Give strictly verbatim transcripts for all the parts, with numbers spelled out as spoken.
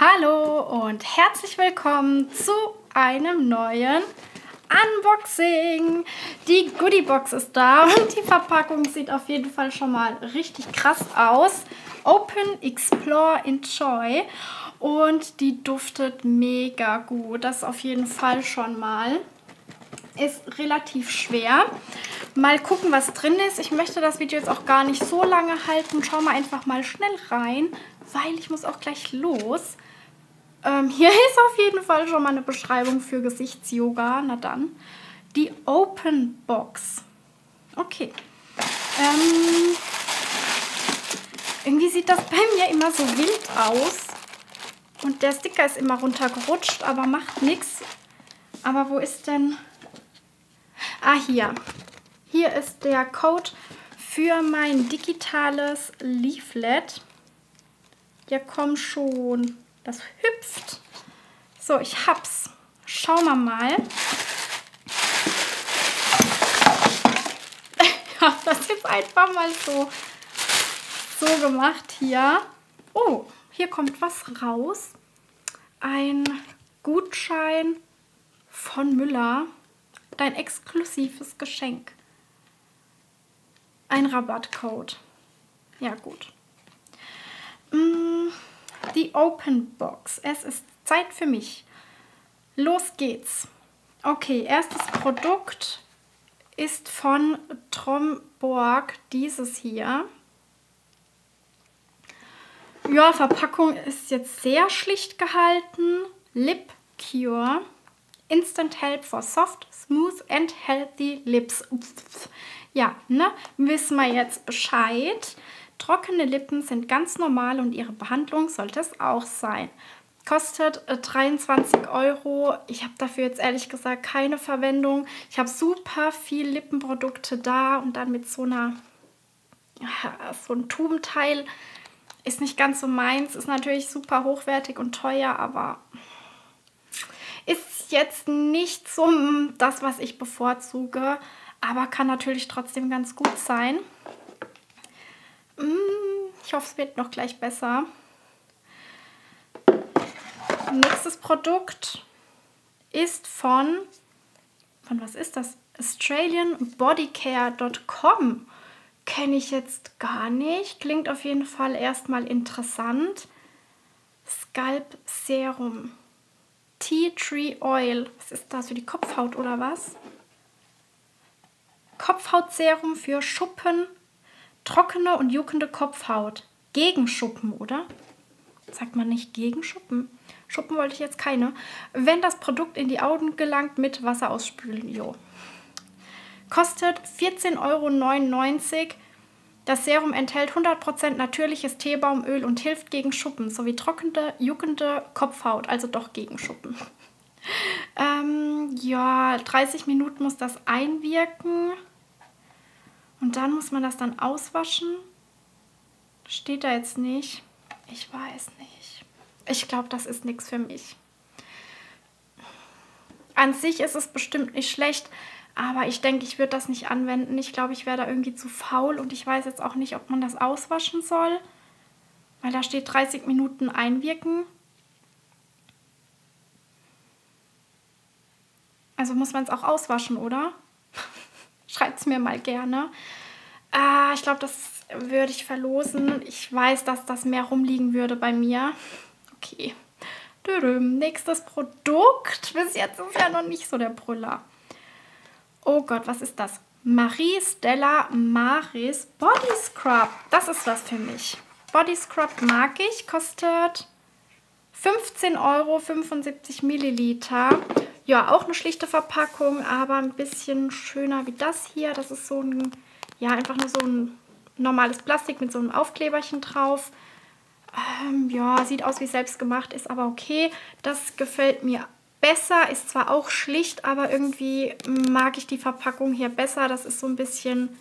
Hallo und herzlich willkommen zu einem neuen Unboxing. Die Goodiebox ist da und die Verpackung sieht auf jeden Fall schon mal richtig krass aus. Open, Explore, Enjoy. Und die duftet mega gut. Das auf jeden Fall schon mal. Ist relativ schwer. Mal gucken, was drin ist. Ich möchte das Video jetzt auch gar nicht so lange halten. Schau mal einfach mal schnell rein, weil ich muss auch gleich los. Ähm, hier ist auf jeden Fall schon mal eine Beschreibung für Gesichtsyoga. Na dann. Die Open Box. Okay. Ähm, irgendwie sieht das bei mir immer so wild aus. Und der Sticker ist immer runtergerutscht, aber macht nichts. Aber wo ist denn... Ah, hier. Hier ist der Code für mein digitales Leaflet. Ja, komm schon. Das hüpft. So, ich hab's. Schauen wir mal. Ich hab das jetzt einfach mal so, so gemacht hier. Oh, hier kommt was raus. Ein Gutschein von Müller. Ein exklusives Geschenk. Ein Rabattcode. Ja, gut. Die Open Box. Es ist Zeit für mich. Los geht's. Okay, erstes Produkt ist von Tromborg. Dieses hier. Ja, Verpackung ist jetzt sehr schlicht gehalten. Lip Cure. Instant Help for Soft, Smooth and Healthy Lips. Ja, ne? Wissen wir jetzt Bescheid. Trockene Lippen sind ganz normal und ihre Behandlung sollte es auch sein. Kostet dreiundzwanzig Euro. Ich habe dafür jetzt ehrlich gesagt keine Verwendung. Ich habe super viel Lippenprodukte da und dann mit so einer, so einem Tubenteil. Ist nicht ganz so meins. Ist natürlich super hochwertig und teuer, aber... ist jetzt nicht so das, was ich bevorzuge, aber kann natürlich trotzdem ganz gut sein. Ich hoffe, es wird noch gleich besser. Nächstes Produkt ist von, von was ist das? australian body care punkt com. Kenne ich jetzt gar nicht. Klingt auf jeden Fall erstmal interessant. Scalp Serum. Tea Tree Oil. Was ist das für die Kopfhaut oder was? Kopfhautserum für Schuppen, trockene und juckende Kopfhaut. Gegen Schuppen, oder? Sagt man nicht gegen Schuppen? Schuppen wollte ich jetzt keine. Wenn das Produkt in die Augen gelangt, mit Wasser ausspülen. Jo. Kostet vierzehn Euro neunundneunzig. Das Serum enthält hundert Prozent natürliches Teebaumöl und hilft gegen Schuppen sowie trockene, juckende Kopfhaut, also doch gegen Schuppen. Ähm, ja, dreißig Minuten muss das einwirken und dann muss man das dann auswaschen. Steht da jetzt nicht? Ich weiß nicht. Ich glaube, das ist nichts für mich. An sich ist es bestimmt nicht schlecht. Aber ich denke, ich würde das nicht anwenden. Ich glaube, ich wäre da irgendwie zu faul. Und ich weiß jetzt auch nicht, ob man das auswaschen soll. Weil da steht dreißig Minuten einwirken. Also muss man es auch auswaschen, oder? Schreibt es mir mal gerne. Äh, ich glaube, das würde ich verlosen. Ich weiß, dass das mehr rumliegen würde bei mir. Okay. Dürüm. Nächstes Produkt. Bis jetzt ist ja noch nicht so der Brüller. Oh Gott, was ist das? Marie Stella Maris Body Scrub. Das ist was für mich. Body Scrub mag ich. Kostet fünfzehn Euro, fünfundsiebzig Milliliter. Ja, auch eine schlichte Verpackung, aber ein bisschen schöner wie das hier. Das ist so ein, ja, einfach nur so ein normales Plastik mit so einem Aufkleberchen drauf. Ähm, ja, sieht aus wie selbstgemacht, ist aber okay. Das gefällt mir auch. Besser, ist zwar auch schlicht, aber irgendwie mag ich die Verpackung hier besser. Das ist so ein bisschen,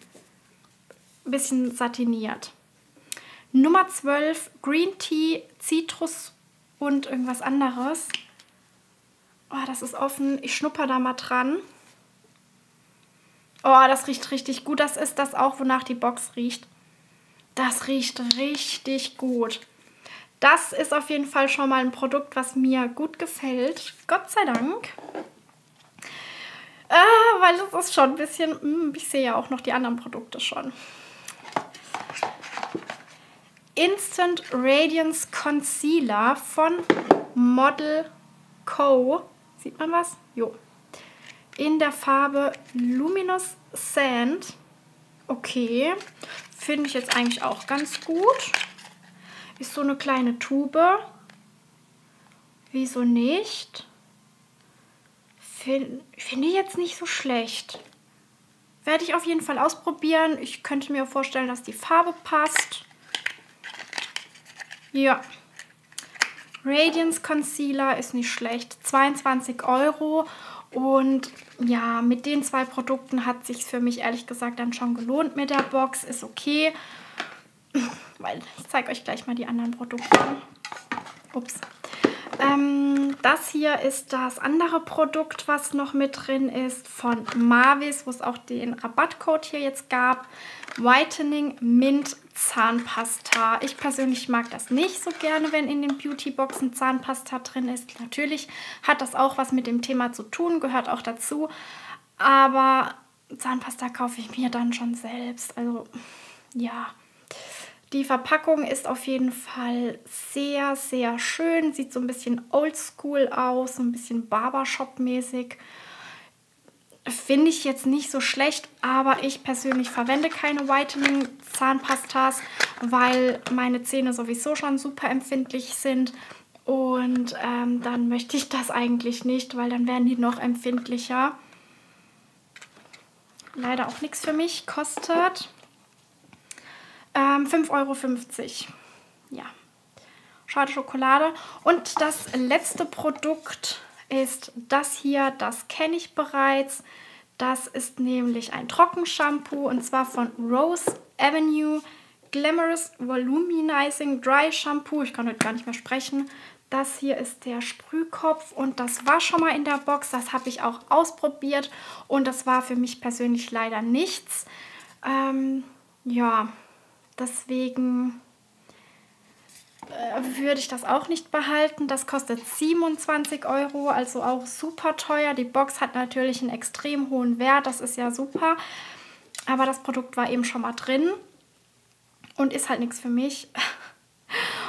bisschen satiniert. Nummer zwölf, Green Tea, Zitrus und irgendwas anderes. Oh, das ist offen. Ich schnupper da mal dran. Oh, das riecht richtig gut. Das ist das auch, wonach die Box riecht. Das riecht richtig gut. Das ist auf jeden Fall schon mal ein Produkt, was mir gut gefällt. Gott sei Dank. Äh, weil es ist schon ein bisschen... Mh, ich sehe ja auch noch die anderen Produkte schon. Instant Radiance Concealer von Model Co. Sieht man was? Jo. In der Farbe Luminous Sand. Okay. Finde ich jetzt eigentlich auch ganz gut. Ist so eine kleine Tube. Wieso nicht? Finde find ich jetzt nicht so schlecht. Werde ich auf jeden Fall ausprobieren. Ich könnte mir vorstellen, dass die Farbe passt. Ja. Radiance Concealer ist nicht schlecht. zweiundzwanzig Euro. Und ja, mit den zwei Produkten hat es sich für mich ehrlich gesagt dann schon gelohnt mit der Box. Ist okay. Weil ich zeige euch gleich mal die anderen Produkte. Ups. Ähm, das hier ist das andere Produkt, was noch mit drin ist von Marvis, wo es auch den Rabattcode hier jetzt gab. Whitening Mint Zahnpasta. Ich persönlich mag das nicht so gerne, wenn in den Beautyboxen Zahnpasta drin ist. Natürlich hat das auch was mit dem Thema zu tun, gehört auch dazu. Aber Zahnpasta kaufe ich mir dann schon selbst. Also ja... Die Verpackung ist auf jeden Fall sehr, sehr schön. Sieht so ein bisschen oldschool aus, so ein bisschen Barbershop-mäßig. Finde ich jetzt nicht so schlecht, aber ich persönlich verwende keine Whitening-Zahnpastas, weil meine Zähne sowieso schon super empfindlich sind. Und ähm, dann möchte ich das eigentlich nicht, weil dann werden die noch empfindlicher. Leider auch nichts für mich kostet. fünf Euro fünfzig. Ja, schade Schokolade. Und das letzte Produkt ist das hier. Das kenne ich bereits. Das ist nämlich ein Trockenshampoo und zwar von Rose Avenue Glamorous Volumizing Dry Shampoo. Ich kann heute gar nicht mehr sprechen. Das hier ist der Sprühkopf und das war schon mal in der Box. Das habe ich auch ausprobiert und das war für mich persönlich leider nichts. Ähm, ja... Deswegen äh, würde ich das auch nicht behalten. Das kostet siebenundzwanzig Euro, also auch super teuer. Die Box hat natürlich einen extrem hohen Wert, das ist ja super. Aber das Produkt war eben schon mal drin und ist halt nichts für mich.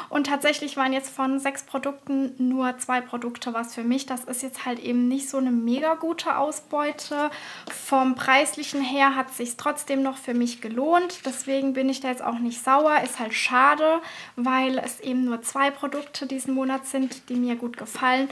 Und tatsächlich waren jetzt von sechs Produkten nur zwei Produkte was für mich. Das ist jetzt halt eben nicht so eine mega gute Ausbeute. Vom Preislichen her hat es sich trotzdem noch für mich gelohnt. Deswegen bin ich da jetzt auch nicht sauer. Ist halt schade, weil es eben nur zwei Produkte diesen Monat sind, die mir gut gefallen.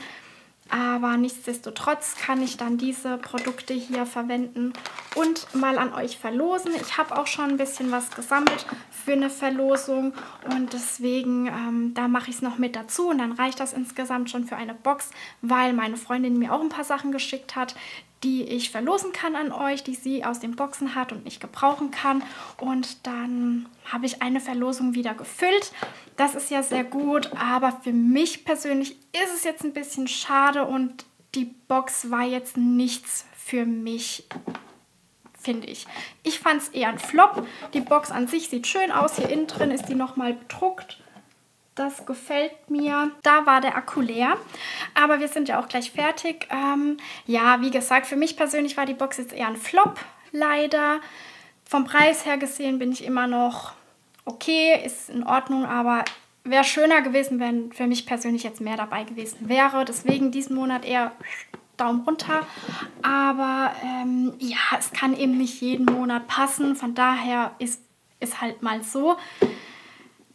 Aber nichtsdestotrotz kann ich dann diese Produkte hier verwenden und mal an euch verlosen. Ich habe auch schon ein bisschen was gesammelt für eine Verlosung und deswegen, ähm, da mache ich es noch mit dazu. Und dann reicht das insgesamt schon für eine Box, weil meine Freundin mir auch ein paar Sachen geschickt hat, die ich verlosen kann an euch, die sie aus den Boxen hat und ich gebrauchen kann. Und dann habe ich eine Verlosung wieder gefüllt. Das ist ja sehr gut, aber für mich persönlich ist es jetzt ein bisschen schade und die Box war jetzt nichts für mich, finde ich. Ich fand es eher ein Flop. Die Box an sich sieht schön aus. Hier innen drin ist die nochmal bedruckt. Das gefällt mir. Da war der Akku leer. Aber wir sind ja auch gleich fertig. Ähm, ja, wie gesagt, für mich persönlich war die Box jetzt eher ein Flop, leider. Vom Preis her gesehen bin ich immer noch okay, ist in Ordnung, aber wäre schöner gewesen, wenn für mich persönlich jetzt mehr dabei gewesen wäre. Deswegen diesen Monat eher Daumen runter. Aber ähm, ja, es kann eben nicht jeden Monat passen. Von daher ist es halt mal so.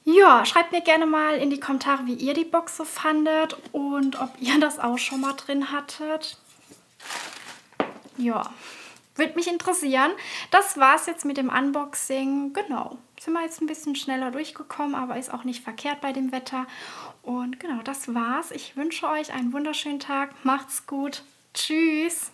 Ja, schreibt mir gerne mal in die Kommentare, wie ihr die Box so fandet und ob ihr das auch schon mal drin hattet. Ja, würde mich interessieren. Das war's jetzt mit dem Unboxing. Genau, sind wir jetzt ein bisschen schneller durchgekommen, aber ist auch nicht verkehrt bei dem Wetter. Und genau, das war's. Ich wünsche euch einen wunderschönen Tag. Macht's gut. Tschüss.